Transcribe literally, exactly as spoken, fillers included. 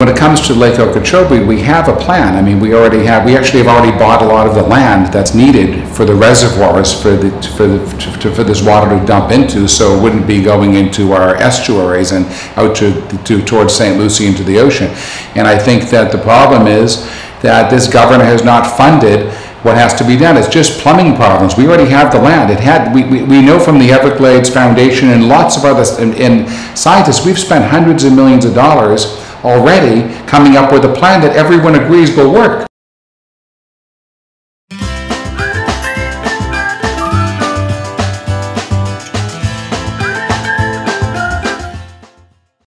When it comes to Lake Okeechobee, we have a plan. I mean, we already have, we actually have already bought a lot of the land that's needed for the reservoirs for, the, for, the, to, to, for this water to dump into, so it wouldn't be going into our estuaries and out to, to, towards Saint Lucie into the ocean. And I think that the problem is that this governor has not funded what has to be done. It's just plumbing problems. We already have the land. It had. We, we, we know from the Everglades Foundation and lots of other and, and scientists, we've spent hundreds of millions of dollars already coming up with a plan that everyone agrees will work.